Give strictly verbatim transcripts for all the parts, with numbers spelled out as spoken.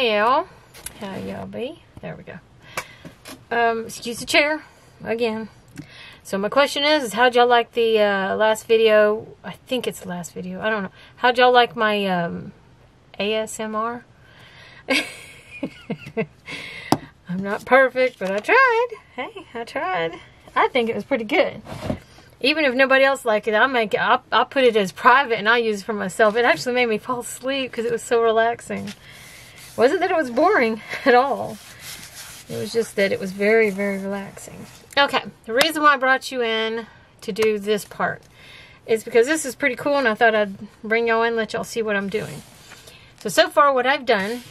Hey y'all. How y'all be? There we go. Um, excuse the chair again. So my question is, is how'd y'all like the uh, last video? I think it's the last video. I don't know. How'd y'all like my um, A S M R? I'm not perfect, but I tried. Hey, I tried. I think it was pretty good. Even if nobody else liked it, I make it, I'll, I'll put it as private and I use it for myself. It actually made me fall asleep because it was so relaxing. It wasn't that it was boring at all. It was just that it was very, very relaxing. Okay, the reason why I brought you in to do this part is because this is pretty cool and I thought I'd bring y'all in and let y'all see what I'm doing. So, so far what I've done,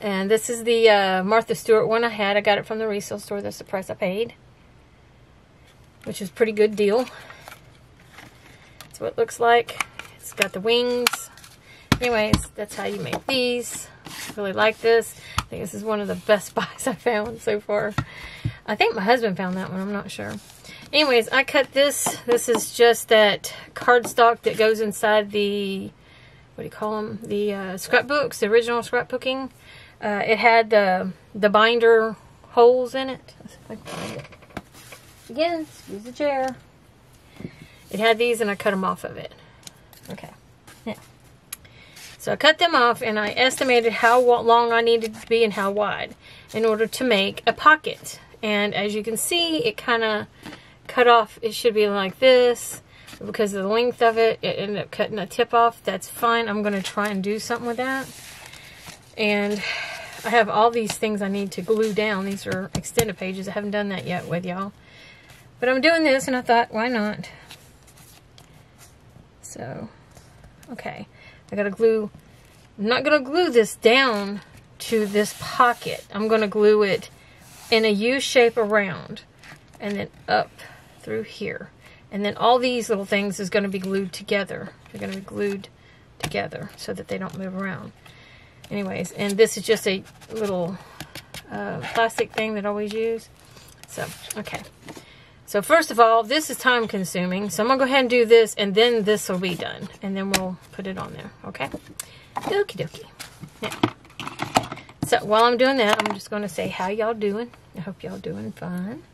and this is the uh, Martha Stewart one I had. I got it from the resale store. That's the price I paid, which is a pretty good deal. That's what it looks like. It's got the wings. Anyways, that's how you make these. Really like this. I think this is one of the best buys I found so far. I think my husband found that one. I'm not sure. Anyways, I cut this. This is just that cardstock that goes inside the, what do you call them? The uh, scrapbooks, the original scrapbooking. Uh, it had the, the binder holes in it. Let's see if I can find it. Again, excuse the chair. It had these and I cut them off of it. Okay. Yeah. So I cut them off and I estimated how long I needed to be and how wide in order to make a pocket. And as you can see, it kind of cut off. It should be like this. Because of the length of it, it ended up cutting a tip off. That's fine. I'm going to try and do something with that. And I have all these things I need to glue down. These are extended pages. I haven't done that yet with y'all. But I'm doing this and I thought, why not? So, okay. I gotta glue, I'm not gonna glue this down to this pocket. I'm gonna glue it in a U shape around and then up through here. And then all these little things is gonna be glued together. They're gonna be glued together so that they don't move around. Anyways, and this is just a little uh, plastic thing that I always use. So, okay. So first of all, this is time consuming, so I'm going to go ahead and do this, and then this will be done. And then we'll put it on there, okay? Okie dokie. Now, so while I'm doing that, I'm just going to say how y'all doing. I hope y'all doing fine.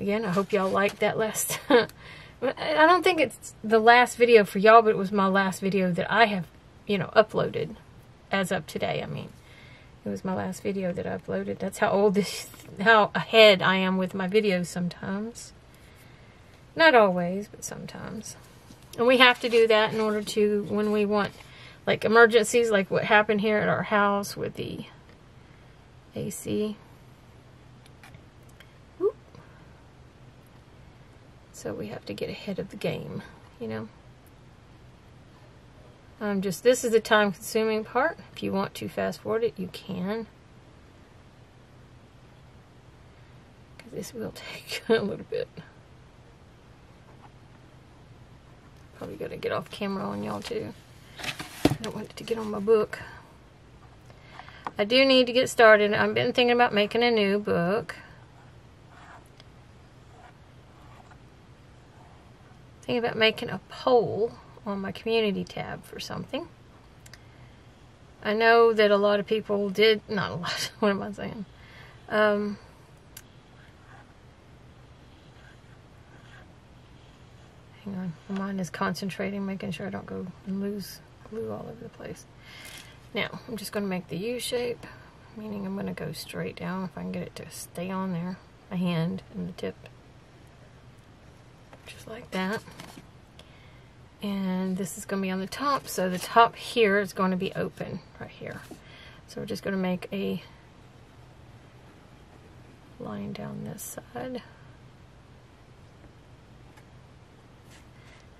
Again, I hope y'all liked that last... I don't think it's the last video for y'all, but it was my last video that I have, you know, uploaded. As of today, I mean. It was my last video that I uploaded. That's how old this, how ahead I am with my videos sometimes. Not always, but sometimes. And we have to do that in order to, when we want, like emergencies, like what happened here at our house with the A C. Whoop. So we have to get ahead of the game, you know. Um, just this is the time consuming part. If you want to fast forward it, you can. Because this will take a little bit. Probably got to get off camera on y'all too. I don't want it to get on my book. I do need to get started. I've been thinking about making a new book. Thinking about making a poll on my community tab for something. I know that a lot of people did, not a lot, what am I saying? Um, hang on, my mind is concentrating, making sure I don't go and lose glue all over the place. Now, I'm just gonna make the U shape, meaning I'm gonna go straight down if I can get it to stay on there, my hand and the tip, just like that. And this is going to be on the top, so the top here is going to be open right here. So we're just going to make a line down this side.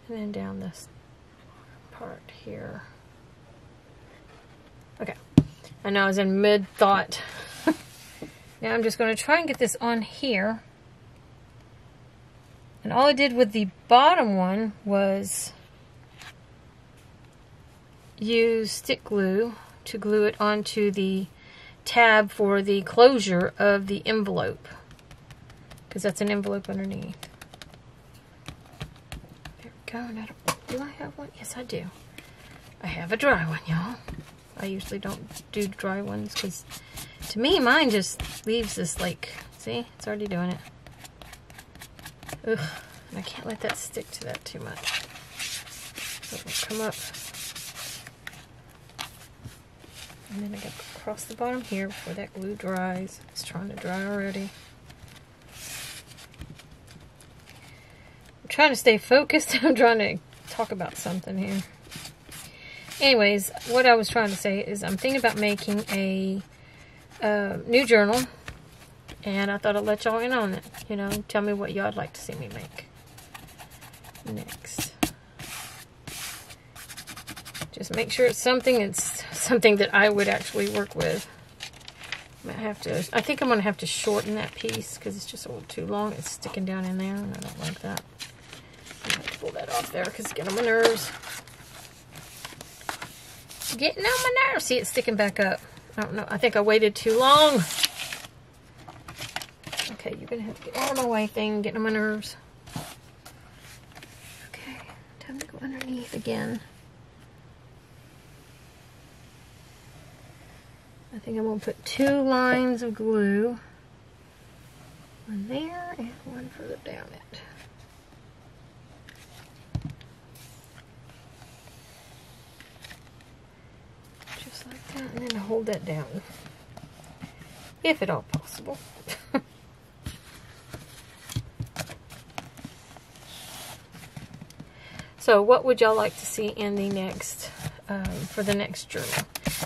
And then down this part here. Okay. I know I was in mid-thought. Now I'm just going to try and get this on here. And all I did with the bottom one was use stick glue to glue it onto the tab for the closure of the envelope, because that's an envelope underneath. There we go. Now, do I have one? Yes, I do. I have a dry one, y'all. I usually don't do dry ones because to me mine just leaves this, like, see, it's already doing it. Ugh, and I can't let that stick to that too much. So it will come up. And then I gotta cross the bottom here before that glue dries. It's trying to dry already. I'm trying to stay focused. I'm trying to talk about something here. Anyways, what I was trying to say is I'm thinking about making a uh, new journal. And I thought I'd let y'all in on it. You know, tell me what y'all'd like to see me make next. Just make sure it's something it's something that I would actually work with. I might have to, I think I'm gonna have to shorten that piece because it's just a little too long. It's sticking down in there and I don't like that. I'm gonna have to pull that off there because it's getting on my nerves. Getting on my nerves. See, it's sticking back up. I don't know. I think I waited too long. Okay, you're gonna have to get out of my way thing, getting on my nerves. Okay, time to go underneath again. I think I'm going to put two lines of glue, one there and one further down it. Just like that, and then hold that down, if at all possible. So what would y'all like to see in the next, um, for the next journal?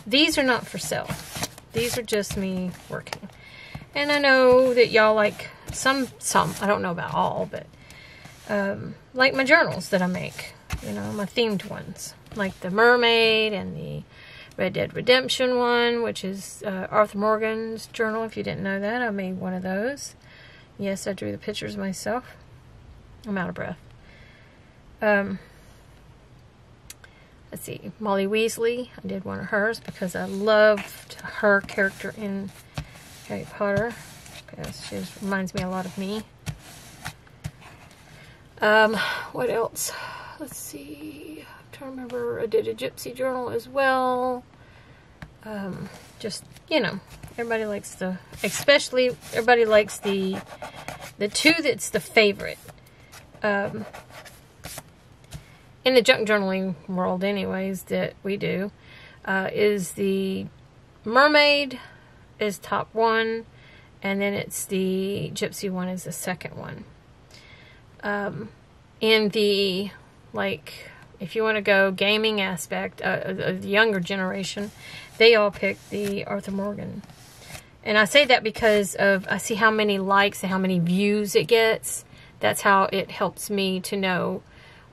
These are not for sale. These are just me working. And I know that y'all like some, some, I don't know about all, but um, like my journals that I make, you know, my themed ones, like the Mermaid and the Red Dead Redemption one, which is uh, Arthur Morgan's journal. If you didn't know that, I made one of those. Yes, I drew the pictures myself. I'm out of breath. Um, Let's see, Molly Weasley, I did one of hers because I loved her character in Harry Potter because she just reminds me a lot of me. Um, what else? Let's see, I'm trying to remember, I did a Gypsy journal as well. Um, just, you know, everybody likes the, especially everybody likes the, the two that's the favorite. Um... In the junk journaling world anyways that we do, uh, is the Mermaid is top one, and then it's the Gypsy one is the second one. Um, in the, like, if you want to go gaming aspect uh, of the younger generation, they all pick the Arthur Morgan. And I say that because of, I see how many likes and how many views it gets. That's how it helps me to know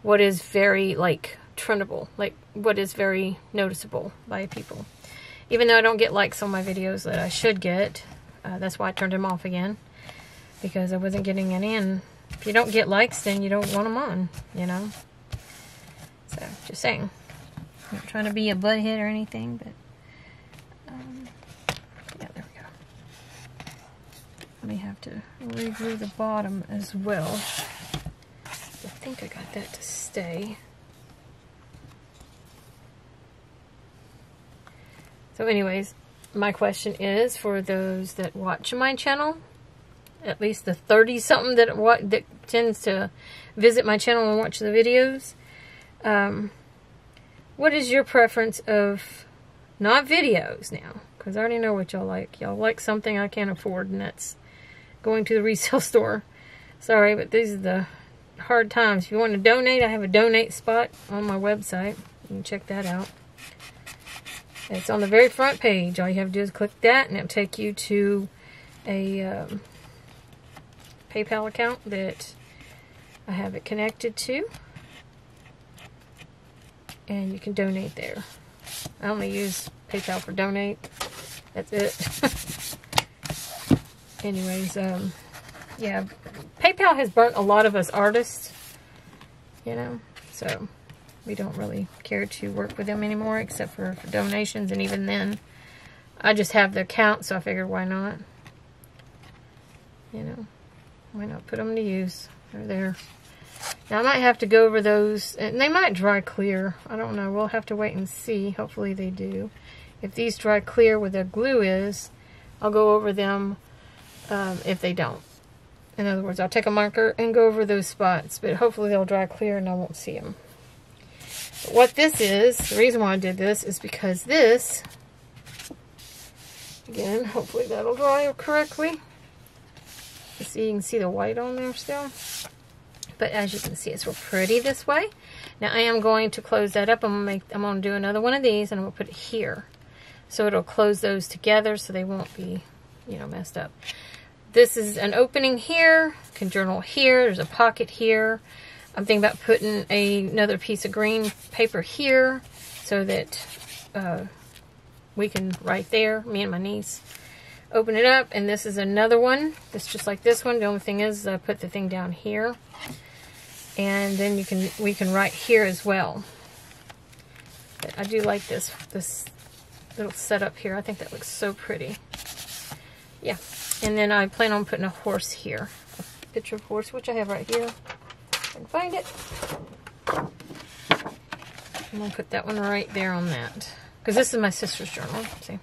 what is very, like, trendable, like what is very noticeable by people. Even though I don't get likes on my videos that I should get, uh, that's why I turned them off again, because I wasn't getting any, and if you don't get likes, then you don't want them on, you know? So, just saying. I'm not trying to be a butthead or anything, but, um, yeah, there we go. Let me have to reglue the bottom as well. I think I got that to stay. So anyways, my question is for those that watch my channel, at least the thirty something that what that tends to visit my channel and watch the videos, um, what is your preference of, not videos now, because I already know what y'all like. Y'all like something I can't afford, and that's going to the resale store. Sorry, but these are the hard times. If you want to donate, I have a donate spot on my website. You can check that out. It's on the very front page. All you have to do is click that and it'll take you to a um, PayPal account that I have it connected to. And you can donate there. I only use PayPal for donate. That's it. Anyways, um, yeah. PayPal has burnt a lot of us artists, you know, so we don't really care to work with them anymore except for, for donations, and even then, I just have their account, so I figured why not, you know, why not put them to use. They're there. Now I might have to go over those, and they might dry clear, I don't know, we'll have to wait and see, hopefully they do. If these dry clear where the glue is, I'll go over them um, if they don't. In other words, I'll take a marker and go over those spots, but hopefully they'll dry clear and I won't see them. But what this is, the reason why I did this is because this, again, hopefully that'll dry correctly. See, you can see the white on there still. But as you can see, it's real pretty this way. Now I am going to close that up. I'm gonna make, I'm gonna do another one of these, and I'm gonna put it here, so it'll close those together, so they won't be, you know, messed up. This is an opening here. Can journal here. There's a pocket here. I'm thinking about putting a, another piece of green paper here, so that uh, we can write there. Me and my niece. Open it up, and this is another one. It's just like this one. The only thing is, I put the thing down here. And then you can, we can write here as well. But I do like this this little setup here. I think that looks so pretty. Yeah. And then I plan on putting a horse here, a picture of a horse, which I have right here. I can find it. I'm gonna put that one right there on that, because this is my sister's journal. See,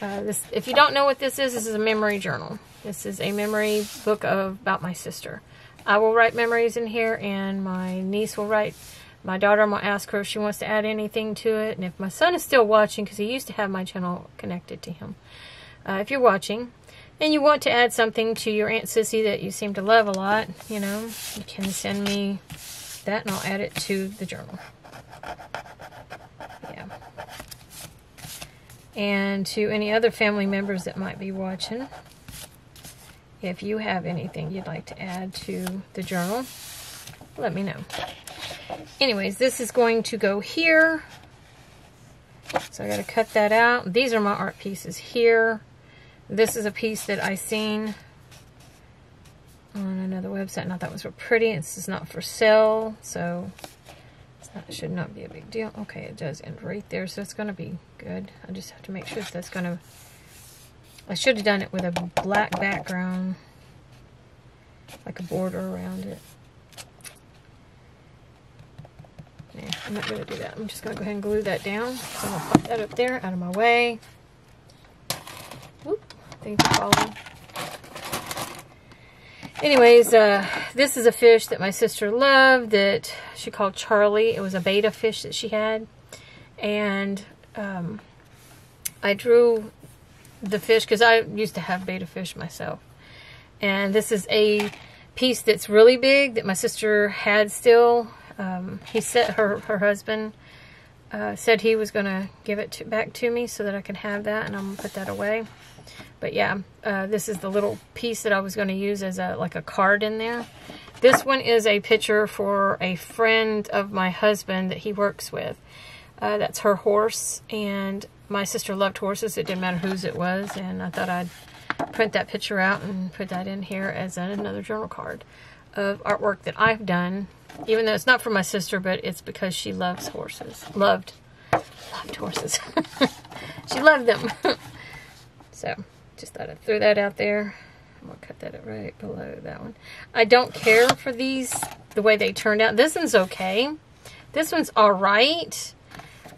uh, this. If you don't know what this is, this is a memory journal. This is a memory book of about my sister. I will write memories in here, and my niece will write. My daughter, I'm going to ask her if she wants to add anything to it. And if my son is still watching, because he used to have my channel connected to him. Uh, if you're watching, and you want to add something to your Aunt Sissy that you seem to love a lot, you know, you can send me that, and I'll add it to the journal. Yeah. And to any other family members that might be watching, if you have anything you'd like to add to the journal, let me know. Anyways, this is going to go here. So I got to cut that out. These are my art pieces here. This is a piece that I seen on another website, and I thought it was real pretty. This is not for sale, so it's not, it should not be a big deal. Okay, it does end right there, so it's going to be good. I just have to make sure that's going to... I should have done it with a black background, like a border around it. Yeah, I'm not going to do that. I'm just going to go ahead and glue that down. So I'm going to pop that up there, out of my way. Whoop, thank you for following. Anyways, uh, this is a fish that my sister loved that she called Charlie. It was a betta fish that she had. And um, I drew... the fish, because I used to have betta fish myself. And this is a piece that's really big that my sister had still. Um, he said her her husband uh, said he was going to give it to, back to me so that I could have that, and I'm going to put that away. But yeah, uh, this is the little piece that I was going to use as a like a card in there. This one is a picture for a friend of my husband that he works with. Uh, that's her horse, and my sister loved horses. It didn't matter whose it was, and I thought I'd print that picture out and put that in here as another journal card of artwork that I've done, even though it's not for my sister, but it's because she loves horses. Loved. Loved horses. She loved them. So, just thought I'd throw that out there. I'm going to cut that right below that one. I don't care for these, the way they turned out. This one's okay. This one's all right,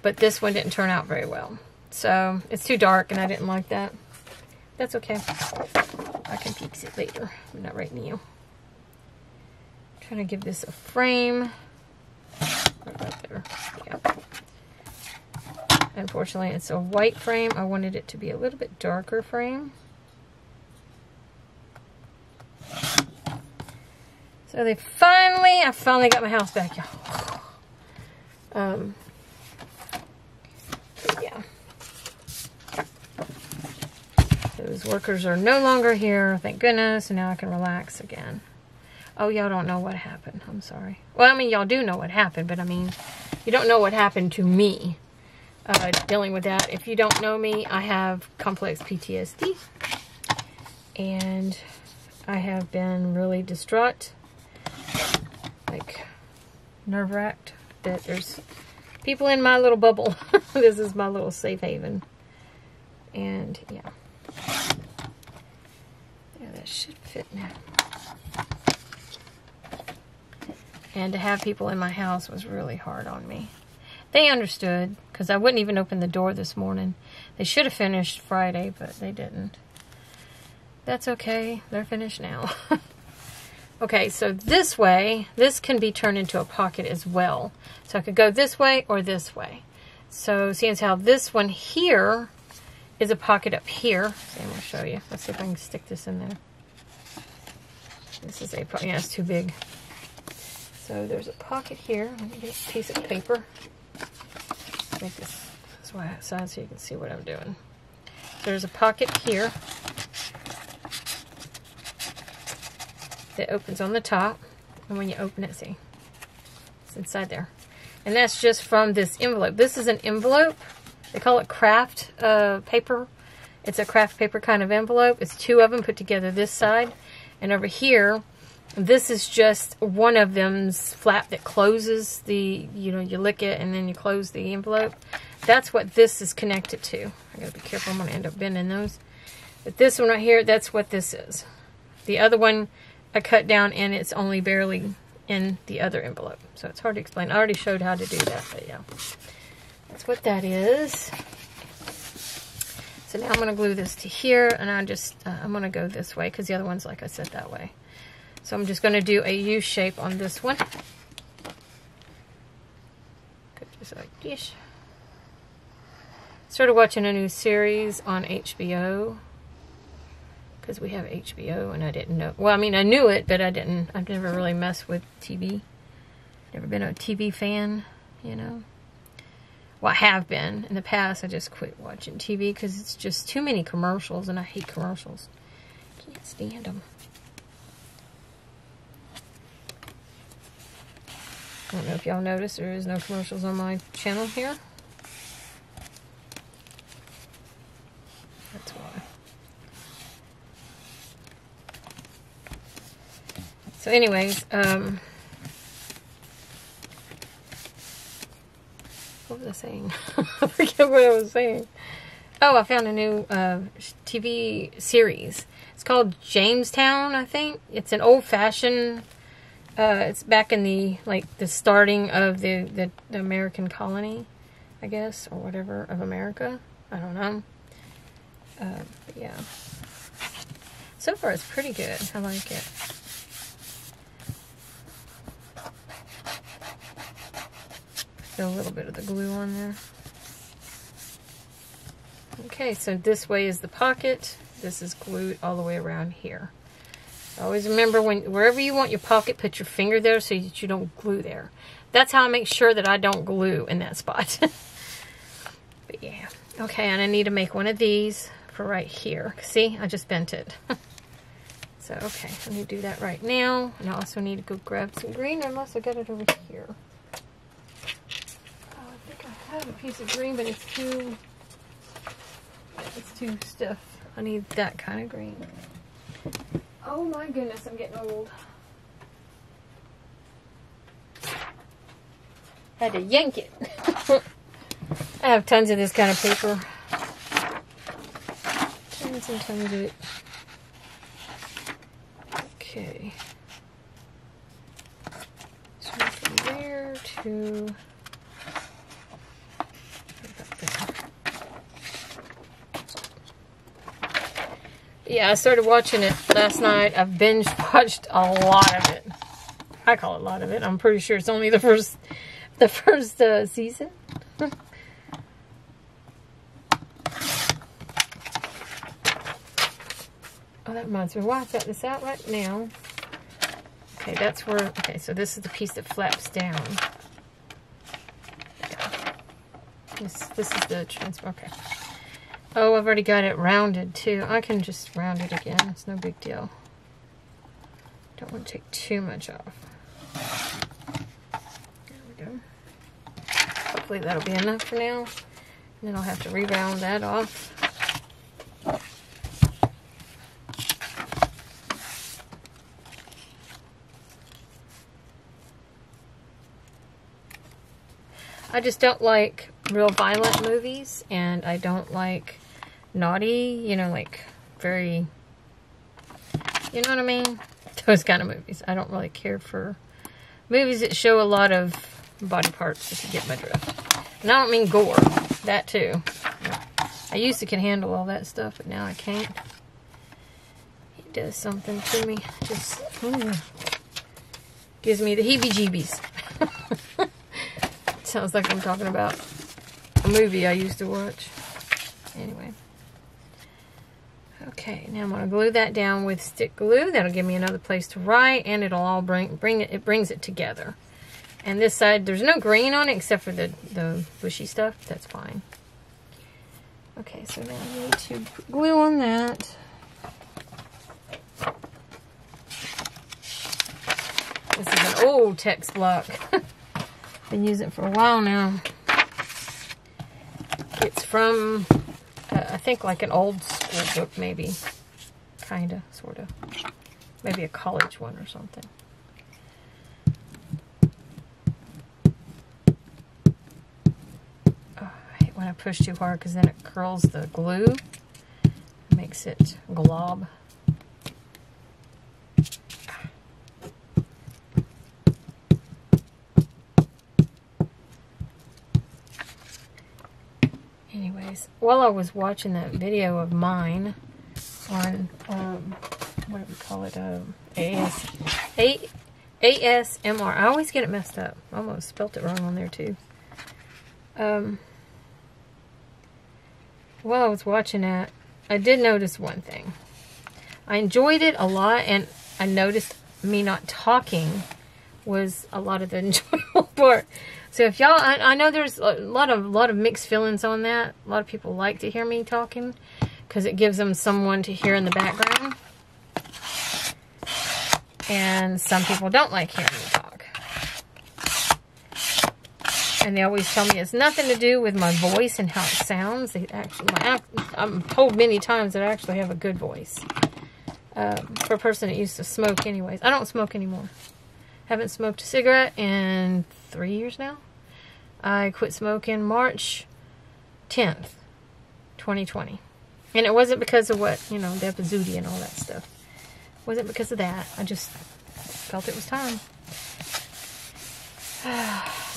but this one didn't turn out very well. So, it's too dark, and I didn't like that. That's okay. I can fix it later. I'm not right now. I'm trying to give this a frame. Right there. Yeah. Unfortunately, it's a white frame. I wanted it to be a little bit darker frame. So, they finally, I finally got my house back, y'all. Um... Yeah. Those workers are no longer here, thank goodness, and now I can relax again. Oh, y'all don't know what happened. I'm sorry. Well, I mean, y'all do know what happened, but I mean, you don't know what happened to me uh, dealing with that. If you don't know me, I have complex P T S D, and I have been really distraught, like nerve-wracked, that there's... people in my little bubble. This is my little safe haven. And yeah. Yeah, that should fit now. And to have people in my house was really hard on me. They understood, because I wouldn't even open the door this morning. They should have finished Friday, but they didn't. That's okay. They're finished now. Okay, so this way, this can be turned into a pocket as well. So I could go this way or this way. So seeing as how this one here is a pocket up here. So I'm going to show you. Let's see if I can stick this in there. This is a pocket. Yeah, it's too big. So there's a pocket here. Let me get a piece of paper. Make this side so you can see what I'm doing. So there's a pocket here that opens on the top, and when you open it, see, it's inside there. And that's just from this envelope. This is an envelope. They call it craft uh, paper. It's a craft paper kind of envelope. It's two of them put together this side. And over here, this is just one of them's flap that closes the, you know, you lick it and then you close the envelope. That's what this is connected to. I gotta be careful, I'm gonna end up bending those. But this one right here, that's what this is. The other one I cut down and it's only barely in the other envelope. So it's hard to explain. I already showed how to do that, but yeah. That's what that is. So now I'm gonna glue this to here, and I just, uh, I'm gonna go this way because the other one's, like I said, that way. So I'm just gonna do a U shape on this one. Just like this. Started watching a new series on H B O. Because we have H B O and I didn't know. Well, I mean, I knew it, but I didn't. I've never really messed with T V. Never been a T V fan, you know. Well, I have been. In the past, I just quit watching T V because it's just too many commercials, and I hate commercials. Can't stand them. I don't know if y'all noticed there is no commercials on my channel here. That's why. So anyways, um, what was I saying? I forget what I was saying. Oh, I found a new uh, T V series. It's called Jamestown, I think. It's an old-fashioned, uh, it's back in the, like, the starting of the, the, the American colony, I guess, or whatever, of America. I don't know. Uh, but yeah. So far, it's pretty good. I like it. A little bit of the glue on there. Okay, so this way is the pocket. This is glued all the way around here. Always remember, when wherever you want your pocket, put your finger there so that you don't glue there. That's how I make sure that I don't glue in that spot. But yeah. Okay, and I need to make one of these for right here. See, I just bent it. So okay, let me do that right now. And I also need to go grab some green, unless I got it over here. I have a piece of green, but it's too, it's too stiff. I need that kind of green. Oh my goodness, I'm getting old. Had to yank it. I have tons of this kind of paper. Tons and tons of it. Okay. So from there to... Yeah, I started watching it last night. I've binge watched a lot of it. I call it a lot of it. I'm pretty sure it's only the first, the first uh, season. Oh, that reminds me. Why I got this out right now? Okay, that's where. Okay, so this is the piece that flaps down. This, this is the transfer. Okay. Oh, I've already got it rounded, too. I can just round it again. It's no big deal. Don't want to take too much off. There we go. Hopefully that'll be enough for now. And then I'll have to re-round that off. I just don't like real violent movies, and I don't like... naughty, you know, like very, you know what I mean? Those kind of movies. I don't really care for movies that show a lot of body parts, if you get my drift. And I don't mean gore. That too. I used to can handle all that stuff, but now I can't. He does something to me. Just ooh, gives me the heebie-jeebies. Sounds like I'm talking about a movie I used to watch. Anyway. Okay, now I'm going to glue that down with stick glue. That'll give me another place to write, and it'll all bring bring it. It brings it together. And this side, there's no green on it except for the the bushy stuff. That's fine. Okay, so now I need to glue on that. This is an old text block. Been using it for a while now. It's from, uh, I think, like an old school book, maybe. Kinda, sorta. Maybe a college one or something. Oh, I hate when I push too hard because then it curls the glue. It makes it glob. While I was watching that video of mine on, um, what do we call it, um, A S, A S M R. I always get it messed up. I almost spelt it wrong on there, too. Um, while I was watching that, I did notice one thing. I enjoyed it a lot, and I noticed me not talking was a lot of the enjoyable part. So if y'all, I, I know there's a lot of lot of mixed feelings on that. A lot of people like to hear me talking because it gives them someone to hear in the background. And some people don't like hearing me talk. And they always tell me it's nothing to do with my voice and how it sounds. They actually, my, I'm told many times that I actually have a good voice. Um, for a person that used to smoke anyways. I don't smoke anymore. Haven't smoked a cigarette in three years now. I quit smoking March tenth, twenty twenty. And it wasn't because of what, you know, the epizoodie and all that stuff. It wasn't because of that. I just felt it was time.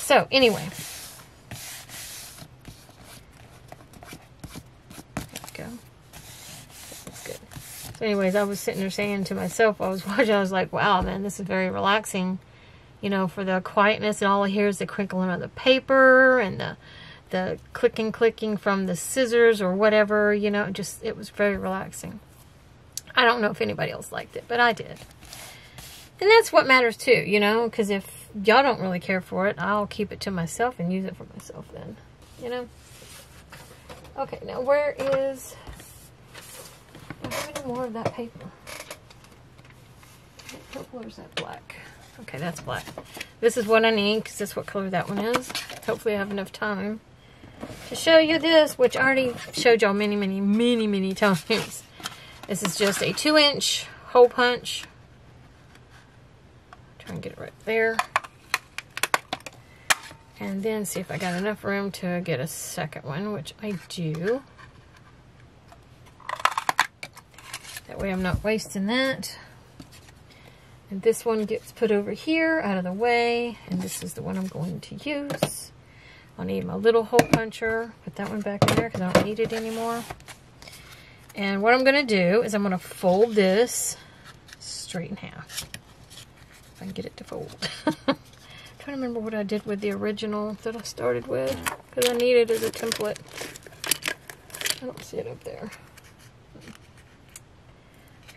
So, anyway. There we go. That looks good. So, anyways, I was sitting there saying to myself, I was watching, I was like, wow, man, this is very relaxing. You know, for the quietness, and all I hear is the crinkling of the paper and the the clicking, clicking from the scissors or whatever. You know, just it was very relaxing. I don't know if anybody else liked it, but I did, and that's what matters too. You know, because if y'all don't really care for it, I'll keep it to myself and use it for myself. Then, you know. Okay, now where is? How many more of that paper? What purple or is that black? Okay, that's black. This is what I need, because that's what color that one is. Hopefully I have enough time to show you this, which I already showed y'all many, many, many, many times. This is just a two-inch hole punch. Try and get it right there. And then see if I got enough room to get a second one, which I do. That way I'm not wasting that. And this one gets put over here, out of the way. And this is the one I'm going to use. I'll need my little hole puncher. Put that one back in there because I don't need it anymore. And what I'm going to do is I'm going to fold this straight in half. If I can get it to fold. I'm trying to remember what I did with the original that I started with. Because I need it as a template. I don't see it up there.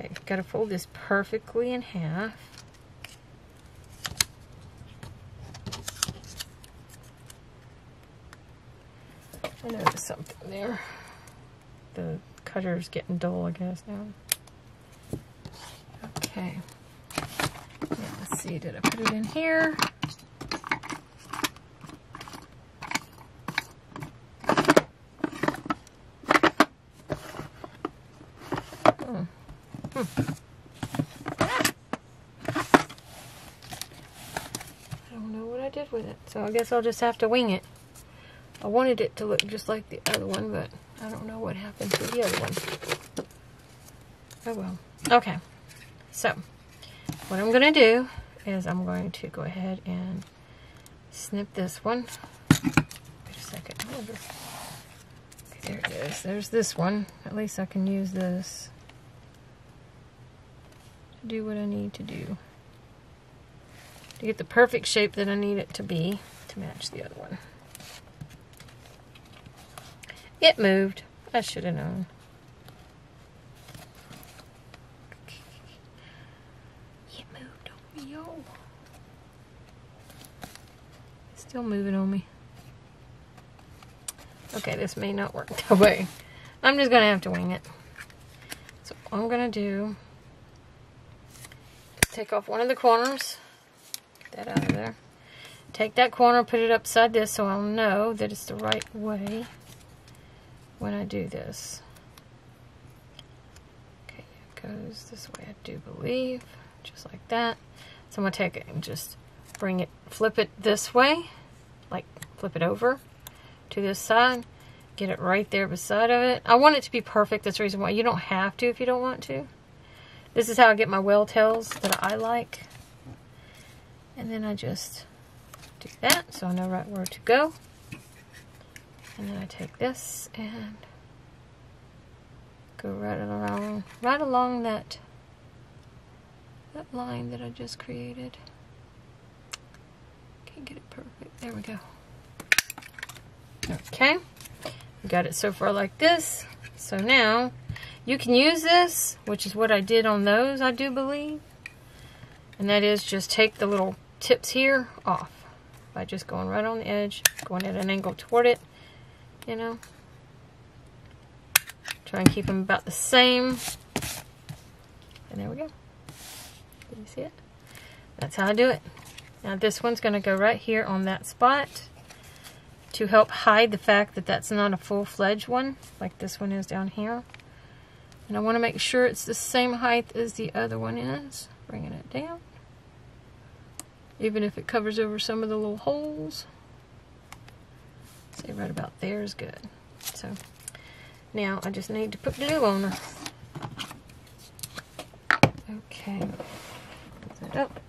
Okay, got to fold this perfectly in half. I noticed something there. The cutter's getting dull, I guess, now. Okay. Yeah, let's see, did I put it in here? With it, so I guess I'll just have to wing it. I wanted it to look just like the other one, but I don't know what happened to the other one. Oh well. Okay, so what I'm going to do is I'm going to go ahead and snip this one. Wait a second. Oh, this. Okay, there it is. There's this one. At least I can use this to do what I need to do to get the perfect shape that I need it to be to match the other one. It moved. I should have known. It moved on me, yo. It's still moving on me. Okay, this may not work that way. I'm just gonna have to wing it. So what I'm gonna do is take off one of the corners. Get that out of there. Take that corner, put it upside this so I'll know that it's the right way when I do this. Okay, it goes this way, I do believe, just like that. So I'm gonna take it and just bring it, flip it this way, like flip it over to this side, get it right there beside of it. I want it to be perfect, that's the reason why. You don't have to if you don't want to. This is how I get my whale tails that I like. And then I just do that, so I know right where to go. And then I take this and go right along, right along that that line that I just created. Can't get it perfect. There we go. Okay, we got it so far like this. So now you can use this, which is what I did on those, I do believe. And that is just take the little tips here off by just going right on the edge, going at an angle toward it. You know, try and keep them about the same. And there we go. Can you see it? That's how I do it. Now this one's going to go right here on that spot to help hide the fact that that's not a full-fledged one, like this one is down here. And I want to make sure it's the same height as the other one is. Bringing it down. Even if it covers over some of the little holes. Say right about there is good. So now I just need to put glue on her. Okay, put that up.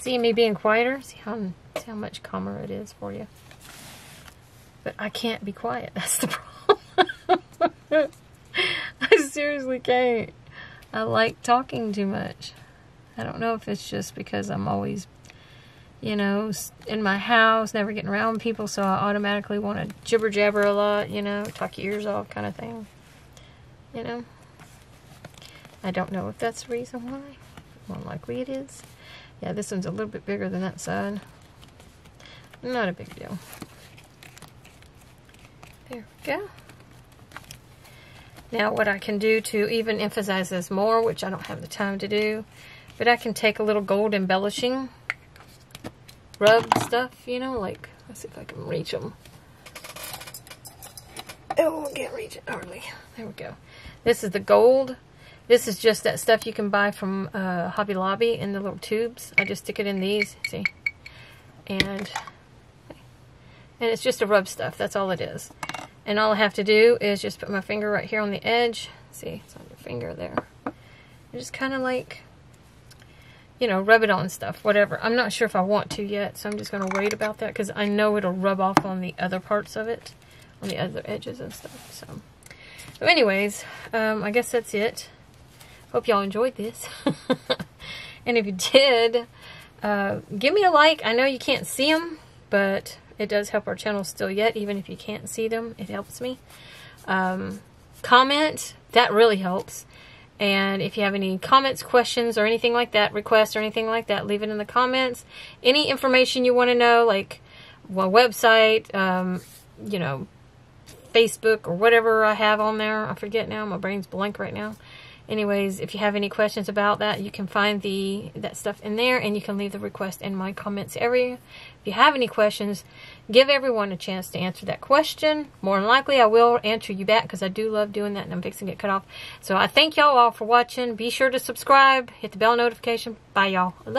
See me being quieter? See how, see how much calmer it is for you. But I can't be quiet. That's the problem. I seriously can't. I like talking too much. I don't know if it's just because I'm always, you know, in my house, never getting around people, so I automatically want to jibber jabber a lot, you know, talk your ears off kind of thing. You know? I don't know if that's the reason why. More likely it is. Yeah, this one's a little bit bigger than that side. Not a big deal. There we go. Now what I can do to even emphasize this more, which I don't have the time to do, but I can take a little gold embellishing rub stuff, you know, like, let's see if I can reach them. Oh, I can't reach it hardly. There we go. This is the gold. This is just that stuff you can buy from uh, Hobby Lobby in the little tubes. I just stick it in these, see? And, and it's just a rub stuff, that's all it is. And all I have to do is just put my finger right here on the edge. See, it's on your finger there. And just kind of like, you know, rub it on stuff, whatever. I'm not sure if I want to yet, so I'm just going to wait about that because I know it'll rub off on the other parts of it, on the other edges and stuff. So, so anyways, um, I guess that's it. Hope y'all enjoyed this. And if you did, uh, give me a like. I know you can't see them, but it does help our channel still yet. Even if you can't see them, it helps me. Um, comment. That really helps. And if you have any comments, questions, or anything like that, requests or anything like that, leave it in the comments. Any information you want to know, like my website, um, you know, Facebook or whatever I have on there. I forget now. My brain's blank right now. anyways, if you have any questions about that, you can find the that stuff in there, and you can leave the request in my comments area. If you have any questions, give everyone a chance to answer that question. More than likely, I will answer you back, because I do love doing that, and I'm fixing to get cut off. So I thank y'all all for watching. Be sure to subscribe. Hit the bell notification. Bye, y'all.